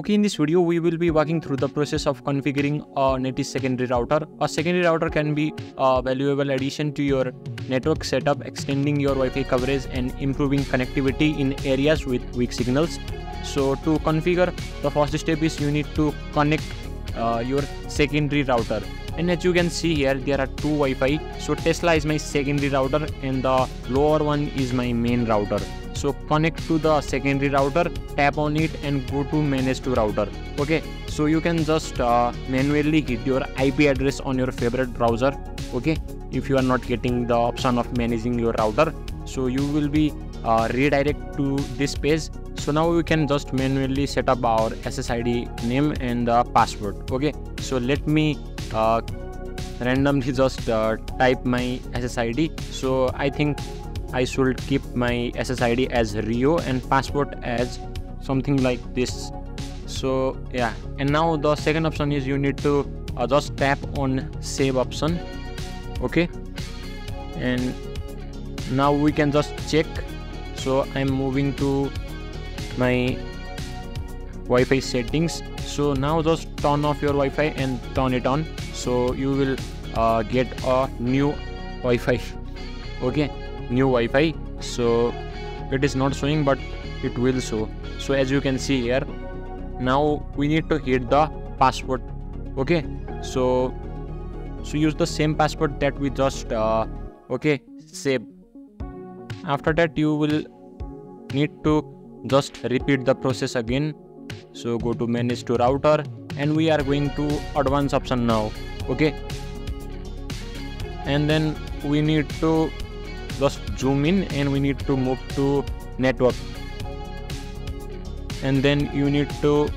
Okay, in this video we will be walking through the process of configuring a Netis secondary router. A secondary router can be a valuable addition to your network setup, extending your Wi-Fi coverage and improving connectivity in areas with weak signals. So to configure, the first step is you need to connect your secondary router. And as you can see here, there are two Wi-Fi. So Tesla is my secondary router and the lower one is my main router. So connect to the secondary router, tap on it and go to manage to router. Okay, so you can just manually get your IP address on your favorite browser. Okay, if you are not getting the option of managing your router, so you will be redirected to this page. So now we can just manually set up our SSID name and the password. Okay, so let me randomly just type my SSID. So I think I should keep my SSID as Rio and password as something like this. So yeah, and now the second option is you need to just tap on save option. Okay, and now we can just check. So I'm moving to my Wi-Fi settings. So now just turn off your Wi-Fi and turn it on. So you will get a new Wi-Fi. Okay, new Wi-Fi. So it is not showing, but it will show. So as you can see here, now we need to hit the password. Okay, so use the same password that we just okay, save. After that you will need to just repeat the process again. So go to manage to router and we are going to advanced option now. Okay, and then we need to just zoom in and we need to move to network, and then you need to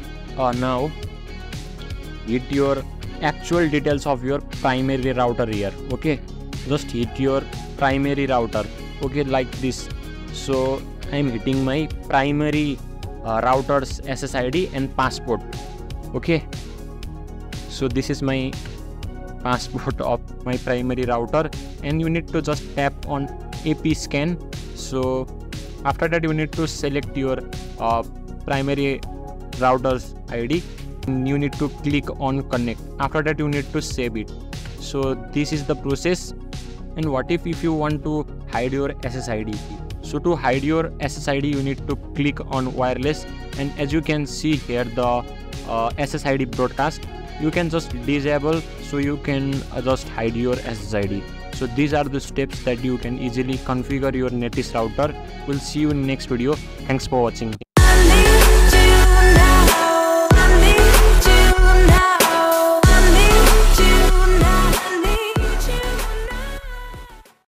now hit your actual details of your primary router here. Okay, just hit your primary router. Okay, like this. So I'm hitting my primary router's SSID and passport. Okay, so this is my passport of my primary router, and you need to just tap on AP scan. So after that you need to select your primary router's ID and you need to click on connect. After that you need to save it. So this is the process. And what if you want to hide your SSID? So to hide your SSID you need to click on wireless, and as you can see here the SSID broadcast, you can just disable, so you can just hide your SSID. So these are the steps that you can easily configure your Netis router. We'll see you in next video. Thanks for watching.